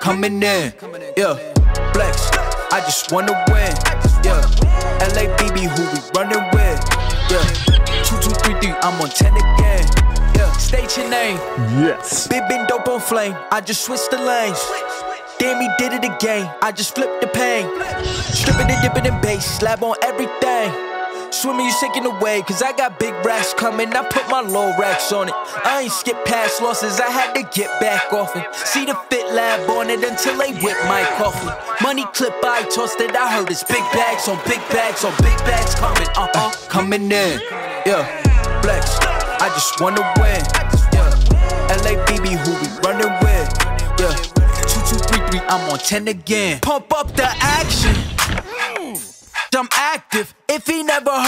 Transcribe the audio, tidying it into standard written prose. Coming in, yeah, flex, I just wanna win, yeah, LABB who we running with, yeah, 2233, I'm on 10 again, yeah, state your name, yes, big been dope on flame, I just switched the lanes, damn he did it again, I just flipped the pain, stripping and dipping in bass, slab on everything. Swimming, you sinking away, cause I got big racks coming. I put my low racks on it. I ain't skip past losses, I had to get back off it. See the fit lab on it until they whip my coffee. Money clip, I tossed it, I heard it's big bags on big bags on big bags coming. Coming in, yeah, flex, I just wanna win, yeah, LABB who we running with, yeah, 2233, I'm on 10 again. Pump up the action, I'm active, if he never heard